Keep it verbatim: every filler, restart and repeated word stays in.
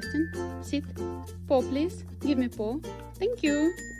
question. Sit. Paw, please. Give me paw. Thank you.